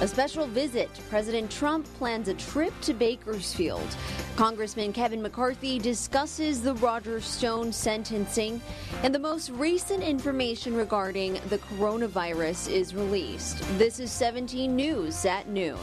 A special visit. President Trump plans a trip to Bakersfield. Congressman Kevin McCarthy discusses the Roger Stone sentencing, and the most recent information regarding the coronavirus is released. This is 17 News at noon.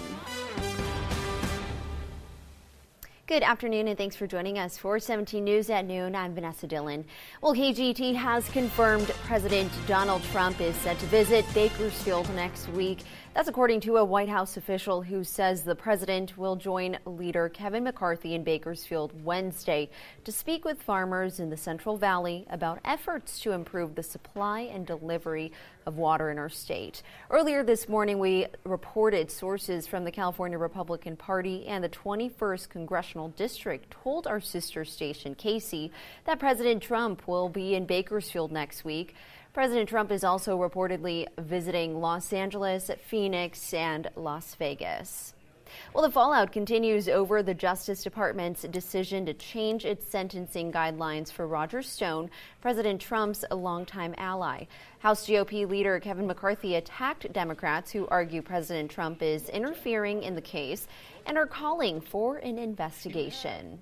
Good afternoon, and thanks for joining us for 17 News at noon. I'm Vanessa Dillon. Well, KGT has confirmed President Donald Trump is set to visit Bakersfield next week. That's according to a White House official who says the president will join leader Kevin McCarthy in Bakersfield Wednesday to speak with farmers in the Central Valley about efforts to improve the supply and delivery of water in our state. Earlier this morning, we reported sources from the California Republican Party and the 21st Congressional District told our sister station, KC, that President Trump will be in Bakersfield next week. President Trump is also reportedly visiting Los Angeles, Phoenix, and Las Vegas. Well, the fallout continues over the Justice Department's decision to change its sentencing guidelines for Roger Stone, President Trump's longtime ally. House GOP leader Kevin McCarthy attacked Democrats who argue President Trump is interfering in the case and are calling for an investigation.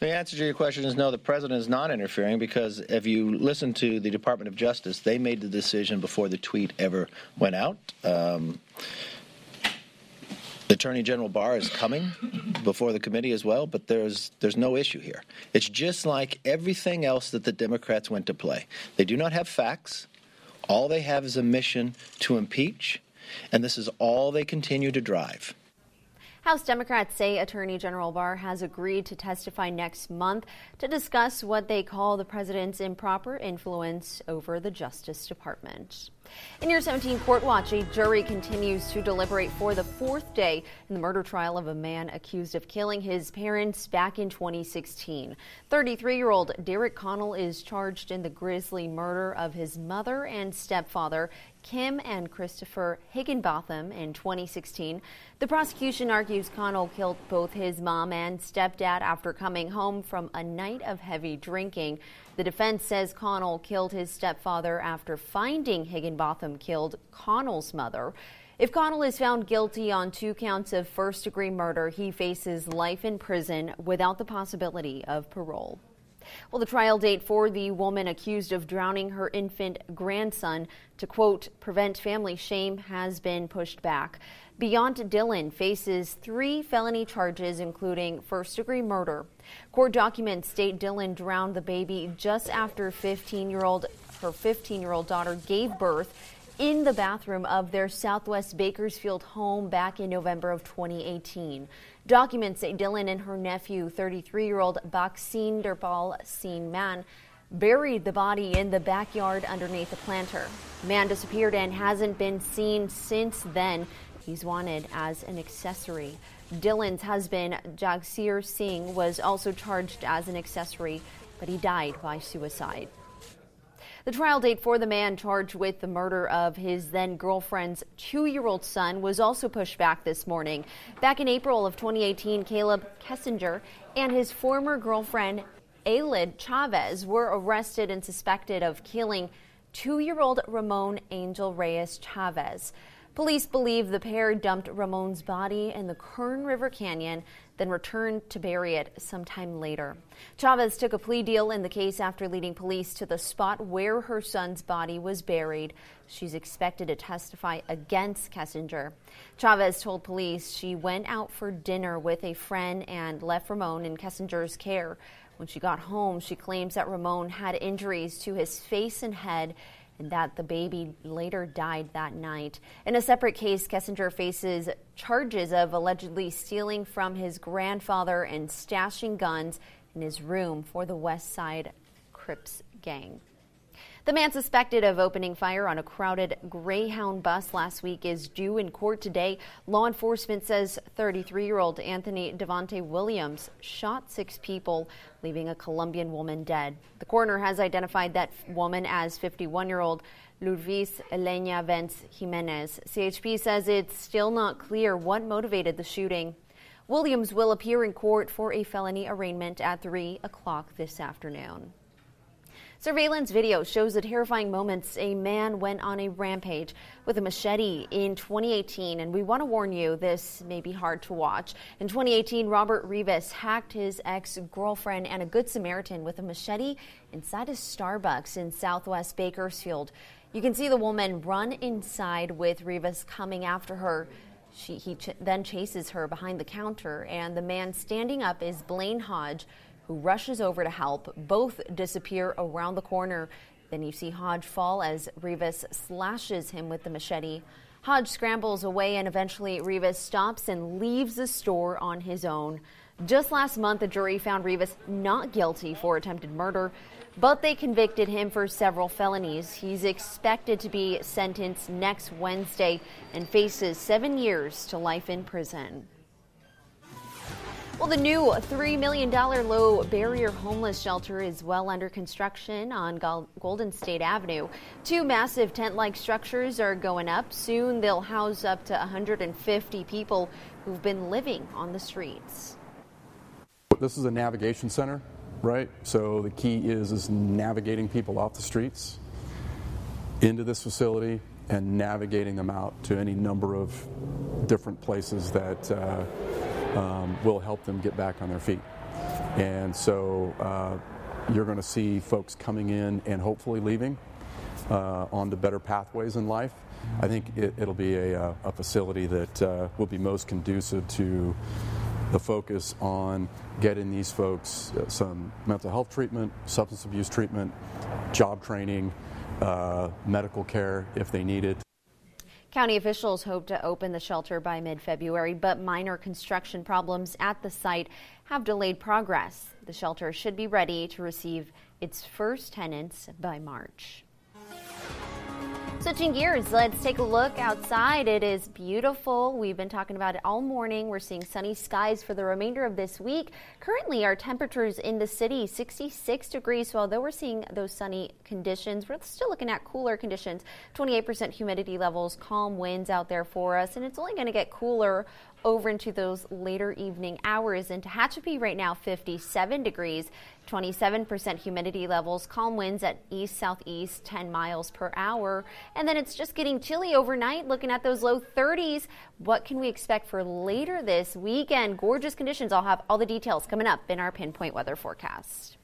The answer to your question is no, the president is not interfering, because if you listen to the Department of Justice, they made the decision before the tweet ever went out. Attorney General Barr is coming before the committee as well, but there's no issue here. It's just like everything else that the Democrats went to play. They do not have facts. All they have is a mission to impeach, and this is all they continue to drive. House Democrats say Attorney General Barr has agreed to testify next month to discuss what they call the president's improper influence over the Justice Department. In your 17 Court Watch, a jury continues to deliberate for the fourth day in the murder trial of a man accused of killing his parents back in 2016. 33-year-old Derek Connell is charged in the grisly murder of his mother and stepfather, Kim and Christopher Higginbotham, in 2016. The prosecution argues Connell killed both his mom and stepdad after coming home from a night of heavy drinking. The defense says Connell killed his stepfather after finding Higginbotham killed Connell's mother. If Connell is found guilty on 2 counts of first-degree murder, he faces life in prison without the possibility of parole. Well, the trial date for the woman accused of drowning her infant grandson to, quote, prevent family shame has been pushed back. Beant Dhillon faces 3 felony charges, including first-degree murder. Court documents state Dhillon drowned the baby just after her 15-year-old daughter gave birth in the bathroom of their Southwest Bakersfield home back in November of 2018. Documents say Dhillon and her nephew, 33-year-old Bak Singh Derbal Seen Man, buried the body in the backyard underneath a planter. Man disappeared and hasn't been seen since then. He's wanted as an accessory. Dhillon's husband, Jagseer Singh, was also charged as an accessory, but he died by suicide. The trial date for the man charged with the murder of his then-girlfriend's 2-year-old son was also pushed back this morning. Back in April of 2018, Caleb Kessinger and his former girlfriend, Galentine's Chavez, were arrested and suspected of killing 2-year-old Ramon Angel Reyes Chavez. Police believe the pair dumped Ramon's body in the Kern River Canyon, then returned to bury it sometime later. Chavez took a plea deal in the case after leading police to the spot where her son's body was buried. She's expected to testify against Kessinger. Chavez told police she went out for dinner with a friend and left Ramon in Kessinger's care. When she got home, she claims that Ramon had injuries to his face and head, and that the baby later died that night. In a separate case, Kessinger faces charges of allegedly stealing from his grandfather and stashing guns in his room for the West Side Crips gang. The man suspected of opening fire on a crowded Greyhound bus last week is due in court today. Law enforcement says 33-year-old Anthony Devante Williams shot 6 people, leaving a Colombian woman dead. The coroner has identified that woman as 51-year-old Lourdes Elena Vence Jimenez. CHP says it's still not clear what motivated the shooting. Williams will appear in court for a felony arraignment at 3 o'clock this afternoon. Surveillance video shows the terrifying moments a man went on a rampage with a machete in 2018, and we want to warn you, this may be hard to watch. In 2018, Robert Rivas hacked his ex-girlfriend and a Good Samaritan with a machete inside a Starbucks in southwest Bakersfield. You can see the woman run inside with Rivas coming after her. He then chases her behind the counter, and the man standing up is Blaine Hodge, who rushes over to help. Both disappear around the corner. Then you see Hodge fall as Rivas slashes him with the machete. Hodge scrambles away, and eventually Rivas stops and leaves the store on his own. Just last month, a jury found Rivas not guilty for attempted murder, but they convicted him for several felonies. He's expected to be sentenced next Wednesday and faces 7 years to life in prison. Well, the new $3 million low-barrier homeless shelter is well under construction on Golden State Avenue. Two massive tent-like structures are going up. Soon they'll house up to 150 people who've been living on the streets. This is a navigation center, right? So the key is navigating people off the streets into this facility and navigating them out to any number of different places that will help them get back on their feet. And so you're going to see folks coming in and hopefully leaving onto better pathways in life. I think it'll be a facility that will be most conducive to the focus on getting these folks some mental health treatment, substance abuse treatment, job training, medical care if they need it. County officials hope to open the shelter by mid-February, but minor construction problems at the site have delayed progress. The shelter should be ready to receive its first tenants by March. Switching gears, let's take a look outside. It is beautiful. We've been talking about it all morning. We're seeing sunny skies for the remainder of this week. Currently, our temperatures in the city, 66 degrees. So although we're seeing those sunny conditions, we're still looking at cooler conditions. 28% humidity levels, calm winds out there for us, and it's only going to get cooler over into those later evening hours. In Tehachapi right now, 57 degrees, 27% humidity levels, calm winds at east-southeast 10 miles per hour. And then it's just getting chilly overnight, looking at those low 30s. What can we expect for later this weekend? Gorgeous conditions. I'll have all the details coming up in our Pinpoint Weather Forecast.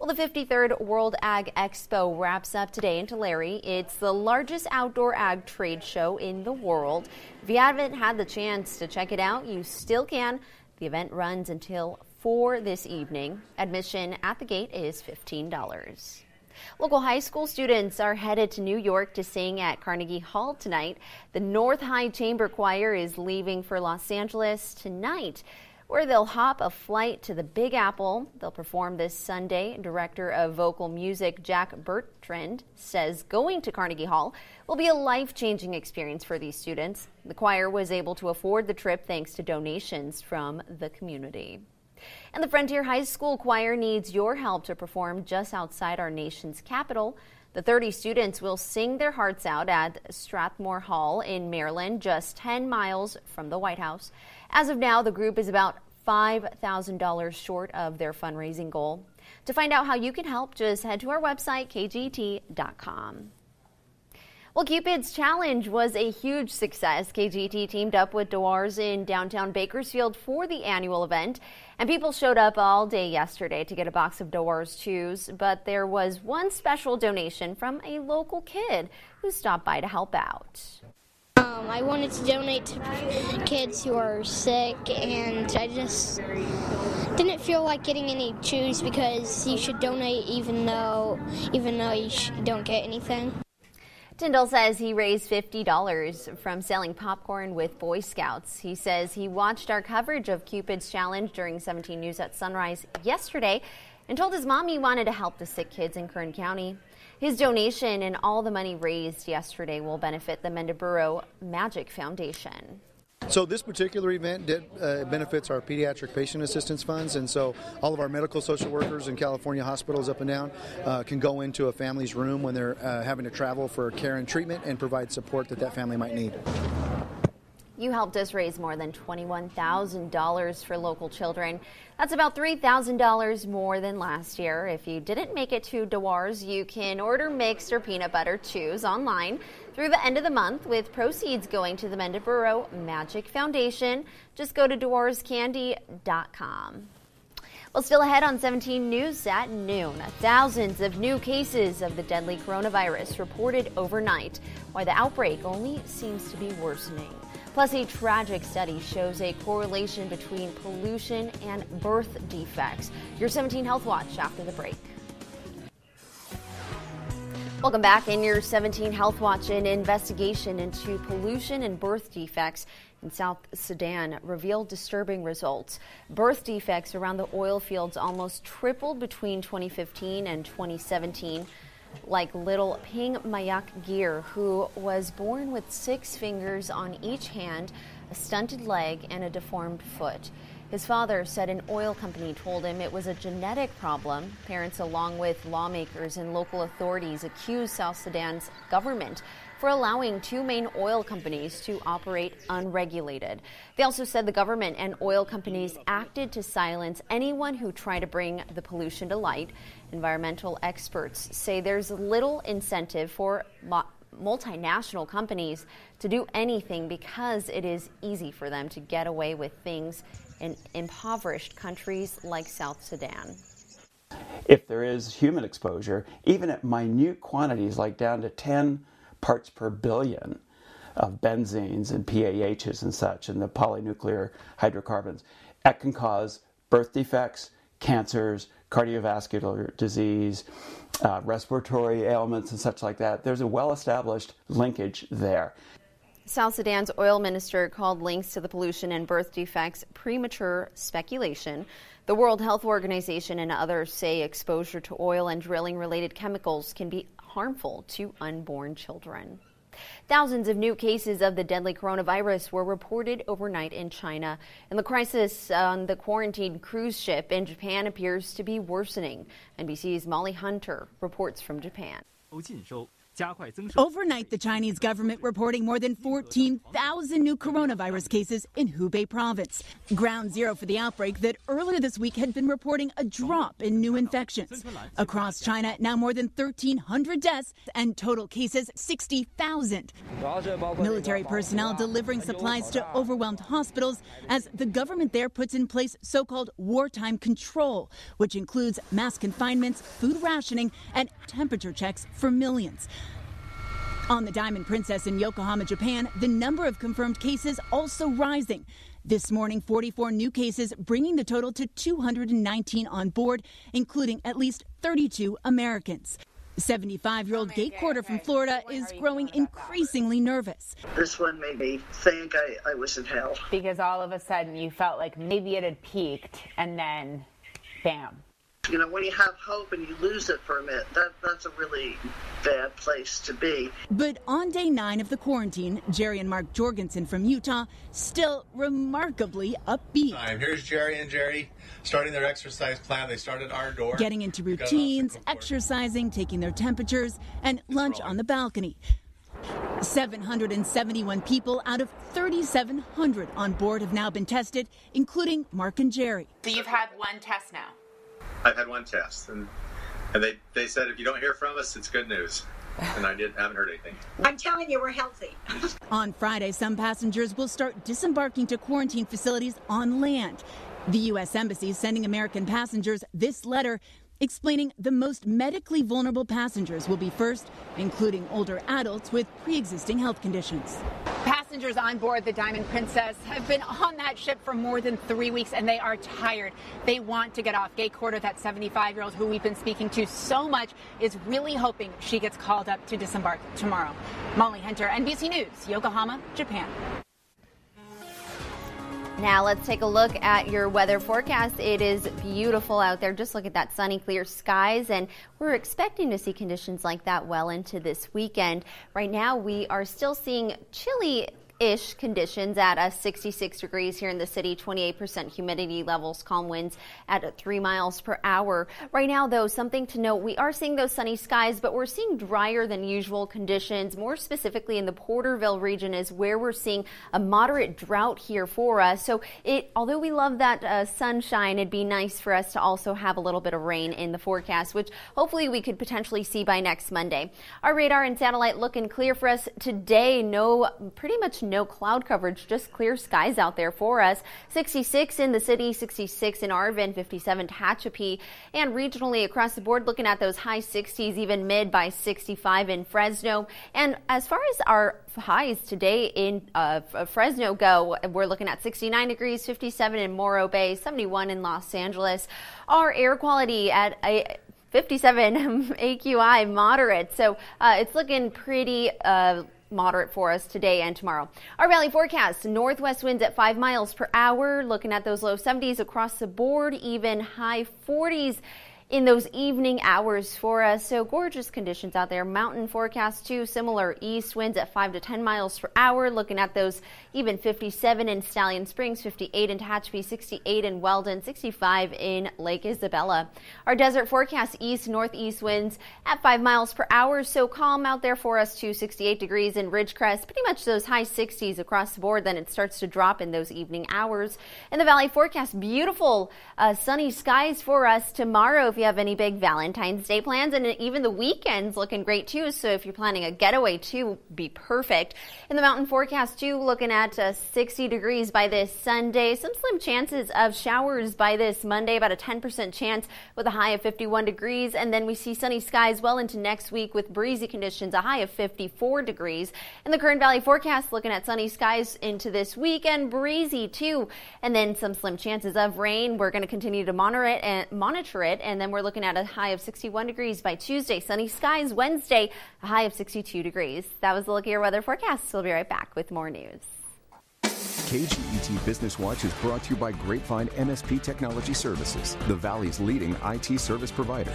Well, the 53rd World Ag Expo wraps up today in Tulare. It's the largest outdoor ag trade show in the world. If you haven't had the chance to check it out, you still can. The event runs until 4 this evening. Admission at the gate is $15. Local high school students are headed to New York to sing at Carnegie Hall tonight. The North High Chamber Choir is leaving for Los Angeles tonight, where they'll hop a flight to the Big Apple. They'll perform this Sunday. Director of Vocal Music Jack Bertrand says going to Carnegie Hall will be a life-changing experience for these students. The choir was able to afford the trip thanks to donations from the community. And the Frontier High School Choir needs your help to perform just outside our nation's capital. The 30 students will sing their hearts out at Strathmore Hall in Maryland, just 10 miles from the White House. As of now, the group is about $5,000 short of their fundraising goal. To find out how you can help, just head to our website, kgt.com. Well, Cupid's Challenge was a huge success. KGT teamed up with Dewar's in downtown Bakersfield for the annual event, and people showed up all day yesterday to get a box of Dewar's chews, but there was one special donation from a local kid who stopped by to help out. I wanted to donate to kids who are sick, and I just didn't feel like getting any chews because you should donate even though you don't get anything. Tyndall says he raised $50 from selling popcorn with Boy Scouts. He says he watched our coverage of Cupid's Challenge during 17 News at Sunrise yesterday and told his mom he wanted to help the sick kids in Kern County. His donation and all the money raised yesterday will benefit the Mendiburu Magic Foundation. So this particular event benefits our pediatric patient assistance funds, and so all of our medical social workers in California hospitals up and down can go into a family's room when they're having to travel for care and treatment and provide support that family might need. You helped us raise more than $21,000 for local children. That's about $3,000 more than last year. If you didn't make it to Dewar's, you can order mixed or peanut butter chews online through the end of the month, with proceeds going to the Mendiburu Magic Foundation. Just go to DewarsCandy.com. Well, still ahead on 17 News at noon, thousands of new cases of the deadly coronavirus reported overnight, while the outbreak only seems to be worsening. Plus, a tragic study shows a correlation between pollution and birth defects. Your 17 Health Watch after the break. Welcome back. In your 17 Health Watch, an investigation into pollution and birth defects in South Sudan revealed disturbing results. Birth defects around the oil fields almost tripled between 2015 and 2017. Like little Ping Mayak Geer, who was born with 6 fingers on each hand, a stunted leg, and a deformed foot. His father said an oil company told him it was a genetic problem. Parents, along with lawmakers and local authorities, accused South Sudan's government for allowing 2 main oil companies to operate unregulated. They also said the government and oil companies acted to silence anyone who tried to bring the pollution to light. Environmental experts say there's little incentive for multinational companies to do anything because it is easy for them to get away with things in impoverished countries like South Sudan. If there is human exposure, even at minute quantities, like down to 10 parts per billion of benzenes and PAHs and such, and the polynuclear hydrocarbons, that can cause birth defects, cancers, cardiovascular disease, respiratory ailments, and such like that. There's a well-established linkage there. South Sudan's oil minister called links to the pollution and birth defects premature speculation. The World Health Organization and others say exposure to oil and drilling-related chemicals can be harmful to unborn children. Thousands of new cases of the deadly coronavirus were reported overnight in China, and the crisis on the quarantined cruise ship in Japan appears to be worsening. NBC's Molly Hunter reports from Japan. Overnight, the Chinese government reporting more than 14,000 new coronavirus cases in Hubei province, ground zero for the outbreak that earlier this week had been reporting a drop in new infections. Across China, now more than 1,300 deaths and total cases 60,000. Military personnel delivering supplies to overwhelmed hospitals as the government there puts in place so-called wartime control, which includes mass confinements, food rationing, and temperature checks for millions. On the Diamond Princess in Yokohama, Japan, the number of confirmed cases also rising. This morning, 44 new cases, bringing the total to 219 on board, including at least 32 Americans. 75-year-old gate quarter from Florida is growing increasingly nervous. This one made me think I was in hell. Because all of a sudden you felt like maybe it had peaked, and then bam. You know, when you have hope and you lose it for a minute, that's a really bad place to be. But on day 9 of the quarantine, Jerry and Mark Jorgensen from Utah still remarkably upbeat. Here's Jerry and Jerry starting their exercise plan. They started our door. Getting into routines, exercising, taking their temperatures, and lunch on the balcony. 771 people out of 3,700 on board have now been tested, including Mark and Jerry. So you've had one test now? I've had one test, and they said, if you don't hear from us, it's good news. And I haven't heard anything. I'm telling you, we're healthy. On Friday, some passengers will start disembarking to quarantine facilities on land. The U.S. Embassy is sending American passengers this letter explaining the most medically vulnerable passengers will be first, including older adults with pre-existing health conditions. Passengers on board the Diamond Princess have been on that ship for more than 3 weeks, and they are tired. They want to get off. Gay Quarter, that 75-year-old who we've been speaking to so much, is really hoping she gets called up to disembark tomorrow. Molly Hunter, NBC News, Yokohama, Japan. Now let's take a look at your weather forecast. It is beautiful out there. Just look at that sunny, clear skies, and we're expecting to see conditions like that well into this weekend. Right now, we are still seeing chilly ish conditions at 66 degrees here in the city, 28% humidity levels, calm winds at 3 miles per hour. Right now, though, something to note, we are seeing those sunny skies, but we're seeing drier than usual conditions. More specifically in the Porterville region is where we're seeing a moderate drought here for us. So although we love that sunshine, it'd be nice for us to also have a little bit of rain in the forecast, which hopefully we could potentially see by next Monday. Our radar and satellite looking clear for us today. Pretty much no cloud coverage, just clear skies out there for us. 66 in the city, 66 in Arvin, 57 Tehachapi, and regionally across the board looking at those high 60s, even mid by 65 in Fresno. And as far as our highs today in Fresno go, we're looking at 69 degrees, 57 in Morro Bay, 71 in Los Angeles. Our air quality at 57 AQI moderate, so it's looking pretty moderate for us today and tomorrow. Our valley forecast, northwest winds at 5 miles per hour, looking at those low 70s across the board, even high 40s in those evening hours for us. So gorgeous conditions out there. Mountain forecast too, similar, east winds at 5 to 10 miles per hour, looking at those even 57 in Stallion Springs, 58 in Tehachapi, 68 in Weldon, 65 in Lake Isabella. Our desert forecast, east northeast winds at 5 miles per hour, so calm out there for us too, 68 degrees in Ridgecrest, pretty much those high 60s across the board, then it starts to drop in those evening hours. And the valley forecast, beautiful sunny skies for us tomorrow. If you have any big Valentine's Day plans, and even the weekend's looking great too, so if you're planning a getaway too, be perfect. In the mountain forecast too, looking at 60 degrees by this Sunday, some slim chances of showers by this Monday, about a 10% chance with a high of 51 degrees, and then we see sunny skies well into next week with breezy conditions, a high of 54 degrees. In the Kern Valley forecast, looking at sunny skies into this week and breezy too, and then some slim chances of rain. We're going to continue to monitor it, and then we're looking at a high of 61 degrees by Tuesday. Sunny skies Wednesday, a high of 62 degrees. That was the look at your weather forecast. We'll be right back with more news. KGET Business Watch is brought to you by Grapevine MSP Technology Services, the Valley's leading IT service provider.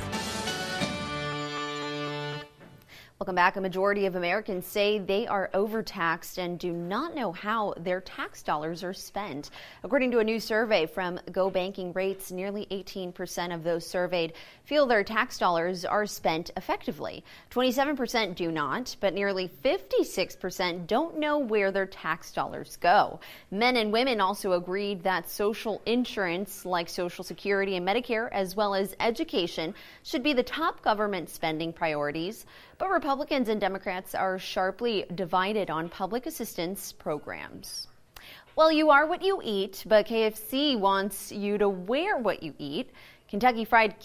Welcome back. A majority of Americans say they are overtaxed and do not know how their tax dollars are spent. According to a new survey from Go Banking Rates, nearly 18% of those surveyed feel their tax dollars are spent effectively. 27% do not, but nearly 56% don't know where their tax dollars go. Men and women also agreed that social insurance like Social Security and Medicare, as well as education, should be the top government spending priorities. But Republicans and Democrats are sharply divided on public assistance programs. Well, you are what you eat, but KFC wants you to wear what you eat. Kentucky Fried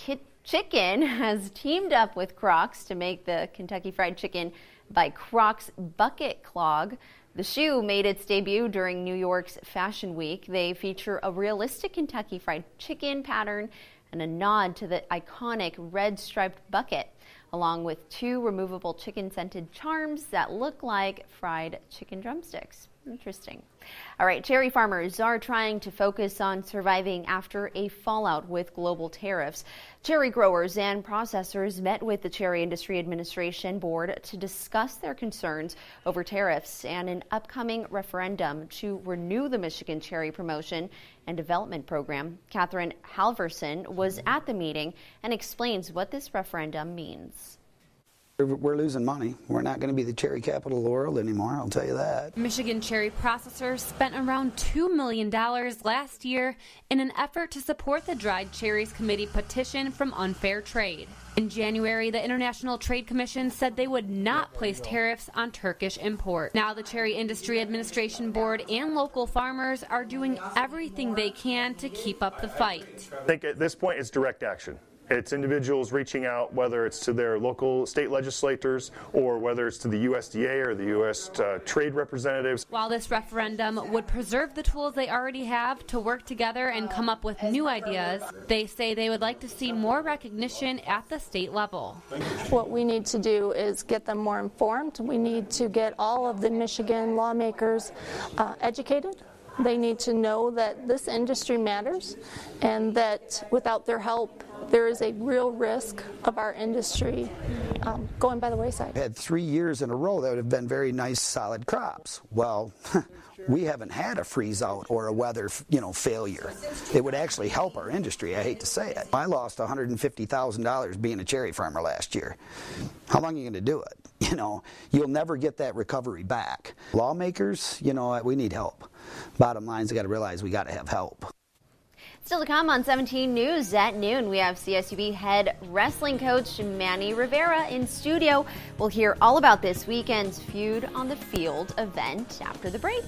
Chicken has teamed up with Crocs to make the Kentucky Fried Chicken by Crocs Bucket Clog. The shoe made its debut during New York's Fashion Week. They feature a realistic Kentucky Fried Chicken pattern and a nod to the iconic red striped bucket, along with two removable chicken-scented charms that look like fried chicken drumsticks. Interesting. All right, cherry farmers are trying to focus on surviving after a fallout with global tariffs. Cherry growers and processors met with the Cherry Industry Administration Board to discuss their concerns over tariffs and an upcoming referendum to renew the Michigan Cherry Promotion and Development Program. Catherine Halverson was at the meeting and explains what this referendum means. We're losing money. We're not going to be the cherry capital of the world anymore, I'll tell you that. Michigan cherry processors spent around $2 million last year in an effort to support the Dried Cherries Committee petition from unfair trade. In January, the International Trade Commission said they would not place tariffs on Turkish import. Now the Cherry Industry Administration Board and local farmers are doing everything they can to keep up the fight. I think at this point it's direct action. It's individuals reaching out, whether it's to their local state legislators or whether it's to the USDA or the U.S. Trade representatives. While this referendum would preserve the tools they already have to work together and come up with new ideas, they say they would like to see more recognition at the state level. What we need to do is get them more informed. We need to get all of the Michigan lawmakers educated. They need to know that this industry matters and that without their help, there is a real risk of our industry going by the wayside. Had 3 years in a row that would have been very nice, solid crops. Well, we haven't had a freeze out or a weather, failure. It would actually help our industry. I hate to say it. I lost $150,000 being a cherry farmer last year. How long are you going to do it? You'll never get that recovery back. Lawmakers, we need help. Bottom line is, we got to realize we got to have help. Still to come on 17 News at noon, we have CSUB head wrestling coach Manny Rivera in studio. We'll hear all about this weekend's Feud on the Field event after the break.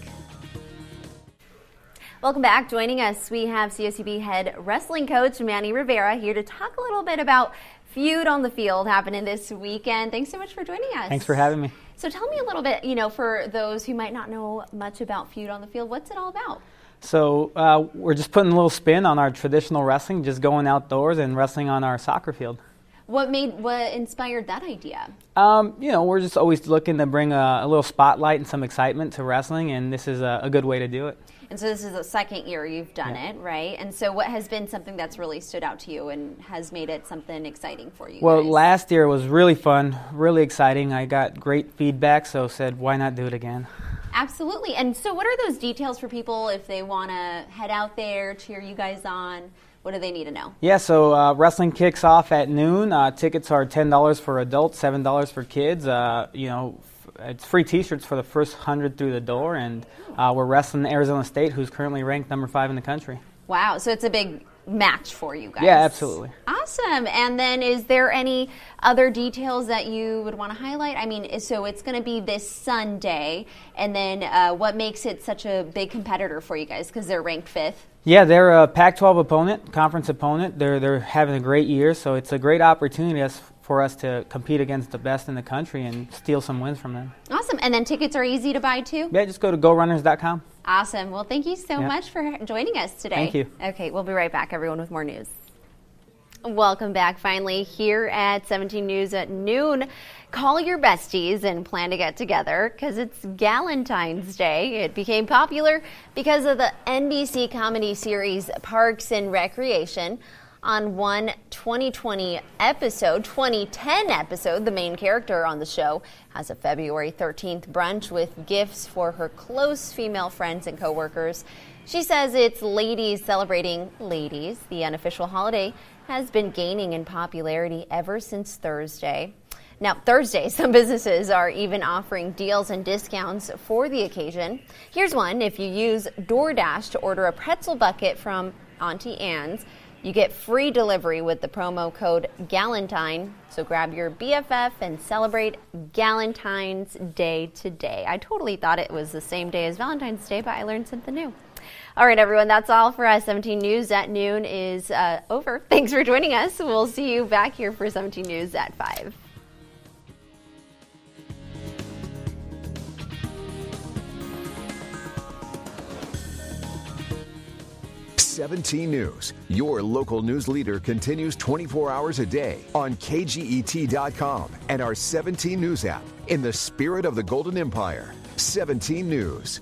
Welcome back. Joining us, we have CSUB head wrestling coach Manny Rivera here to talk a little bit about Feud on the Field happening this weekend. Thanks so much for joining us. Thanks for having me. So tell me a little bit, for those who might not know much about Feud on the Field, what's it all about? So we're just putting a little spin on our traditional wrestling, just going outdoors and wrestling on our soccer field. What inspired that idea? We're just always looking to bring a little spotlight and some excitement to wrestling, and this is a good way to do it. And so this is the second year you've done it, right? And so what has been something that's really stood out to you and has made it something exciting for you? Well, last year was really fun, really exciting. I got great feedback, so said, why not do it again? Absolutely. And so what are those details for people if they want to head out there, cheer you guys on? What do they need to know? Yeah, so wrestling kicks off at noon. Tickets are $10 for adults, $7 for kids. It's free T-shirts for the first 100 through the door, and we're wrestling Arizona State, who's currently ranked number 5 in the country. Wow, so it's a big match for you guys. Yeah, absolutely. Awesome. And then is there any other details that you would want to highlight? I mean, so it's going to be this Sunday, and then what makes it such a big competitor for you guys, because they're ranked 5th? Yeah, they're a Pac-12 opponent, conference opponent. They're having a great year, so it's a great opportunity for us to compete against the best in the country and steal some wins from them. Awesome. And then tickets are easy to buy, too? Yeah, just go to GoRunners.com. Awesome. Well, thank you so much for joining us today. Thank you. Okay, we'll be right back, everyone, with more news. Welcome back, finally, here at 17 News at noon. Call your besties and plan to get together because it's Galentine's Day. It became popular because of the NBC comedy series Parks and Recreation. On one 2010 episode, the main character on the show has a February 13th brunch with gifts for her close female friends and coworkers. She says it's ladies celebrating ladies. The unofficial holiday has been gaining in popularity ever since Thursday. Now, Thursday, some businesses are even offering deals and discounts for the occasion. Here's one. If you use DoorDash to order a pretzel bucket from Auntie Anne's, you get free delivery with the promo code Galentine. So grab your BFF and celebrate Galentine's Day today. I totally thought it was the same day as Valentine's Day, but I learned something new. All right, everyone, that's all for us. 17 News at noon is over. Thanks for joining us. We'll see you back here for 17 News at 5. Seventeen News, your local news leader, continues 24 hours a day on KGET.com and our 17 News app in the spirit of the Golden Empire. 17 News.